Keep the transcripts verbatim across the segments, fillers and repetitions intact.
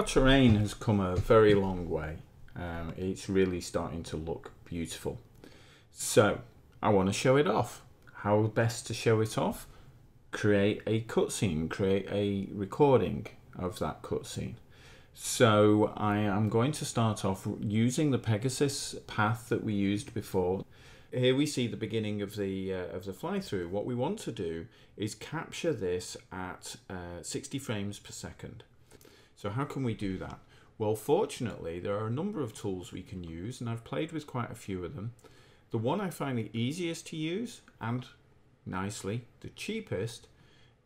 Our terrain has come a very long way. Um, it's really starting to look beautiful. So I want to show it off. How best to show it off? Create a cutscene, create a recording of that cutscene. So I am going to start off using the Pegasus path that we used before. Here we see the beginning of the uh, of the fly-through. What we want to do is capture this at uh, sixty frames per second. So how can we do that? Well, fortunately, there are a number of tools we can use, and I've played with quite a few of them. The one I find the easiest to use, and nicely the cheapest,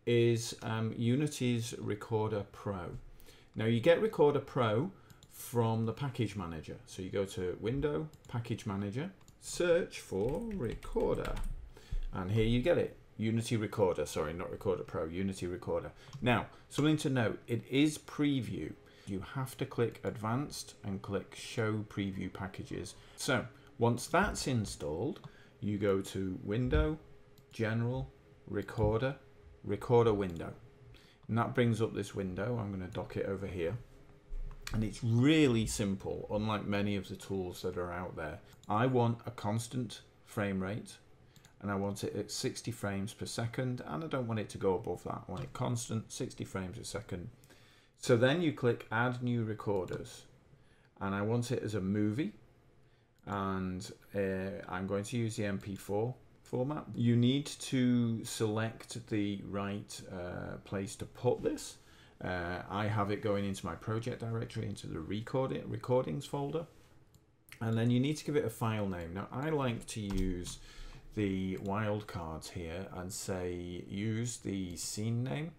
is um, Unity's Recorder Pro. Now you get Recorder Pro from the Package Manager. So you go to Window, Package Manager, search for Recorder, and here you get it. Unity Recorder, sorry, not Recorder Pro, Unity Recorder. Now, something to note, it is preview. You have to click Advanced and click Show Preview Packages. So once that's installed, you go to Window, General, Recorder, Recorder Window. And that brings up this window. I'm going to dock it over here. And it's really simple, unlike many of the tools that are out there. I want a constant frame rate, and I want it at sixty frames per second, and I don't want it to go above that. I want it constant, sixty frames a second. So then you click Add New Recorders, and I want it as a movie, and uh, I'm going to use the M P four format. You need to select the right uh, place to put this. Uh, I have it going into my project directory, into the record recordings folder, and then you need to give it a file name. Now I like to use the wildcards here and say use the scene name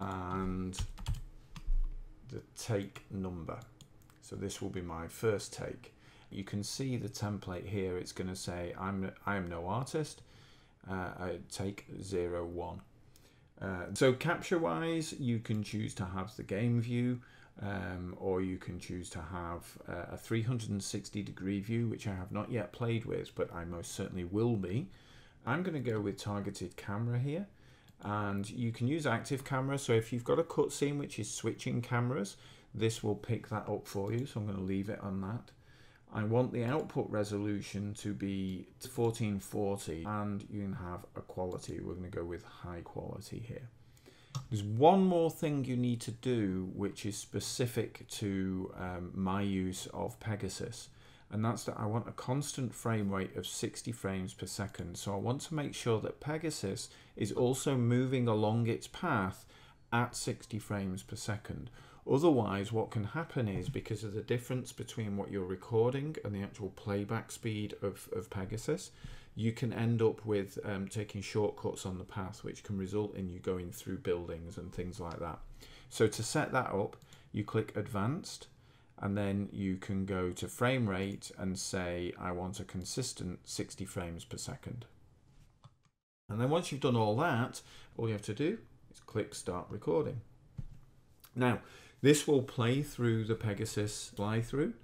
and the take number. So this will be my first take. You can see the template here. It's going to say I'm I am no artist. Uh, I take zero one. Uh, so capture wise, you can choose to have the game view, um, or you can choose to have uh, a three hundred sixty degree view, which I have not yet played with, but I most certainly will be. I'm going to go with targeted camera here, and you can use active camera. So if you've got a cutscene which is switching cameras, this will pick that up for you. So I'm going to leave it on that. I want the output resolution to be fourteen forty, and you can have a quality. We're going to go with high quality here. There's one more thing you need to do, which is specific to um, my use of Pegasus, and that's that I want a constant frame rate of sixty frames per second. So I want to make sure that Pegasus is also moving along its path at sixty frames per second. Otherwise, what can happen is, because of the difference between what you're recording and the actual playback speed of, of Pegasus, you can end up with um, taking shortcuts on the path, which can result in you going through buildings and things like that. So to set that up, you click Advanced, and then you can go to frame rate and say, I want a consistent sixty frames per second. And then once you've done all that, all you have to do is click Start Recording. Now, this will play through the Pegasus fly-through.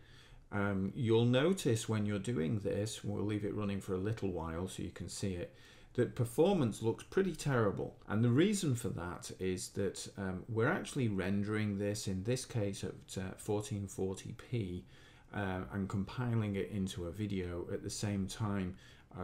Um, you'll notice when you're doing this, we'll leave it running for a little while so you can see it, that performance looks pretty terrible. And the reason for that is that um, we're actually rendering this, in this case, at uh, fourteen forty p uh, and compiling it into a video at the same time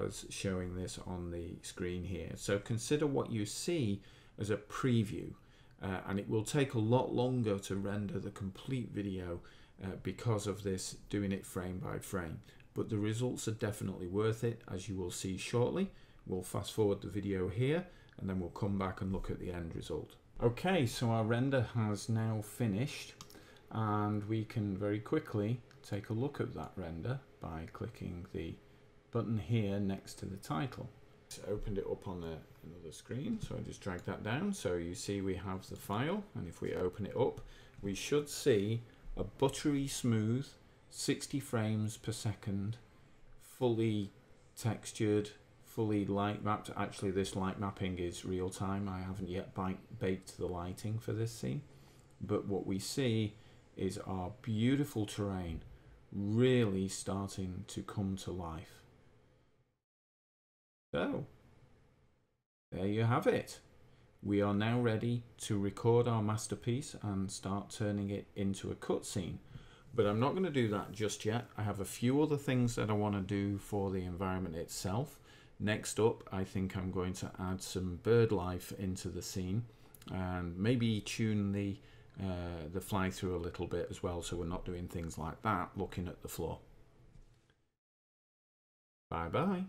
as showing this on the screen here. So consider what you see as a preview. Uh, and it will take a lot longer to render the complete video uh, because of this, doing it frame by frame. But the results are definitely worth it, as you will see shortly. We'll fast forward the video here, and then we'll come back and look at the end result. Okay, so our render has now finished, and we can very quickly take a look at that render by clicking the button here next to the title. Opened it up on the, another screen, so I just drag that down. So you see we have the file, and if we open it up, we should see a buttery smooth sixty frames per second, fully textured, fully light mapped. Actually, this light mapping is real time. I haven't yet baked the lighting for this scene, but what we see is our beautiful terrain really starting to come to life. So, there you have it. We are now ready to record our masterpiece and start turning it into a cutscene. But I'm not going to do that just yet. I have a few other things that I want to do for the environment itself. Next up, I think I'm going to add some bird life into the scene and maybe tune the, uh, the fly through a little bit as well, so we're not doing things like that, looking at the floor. Bye-bye.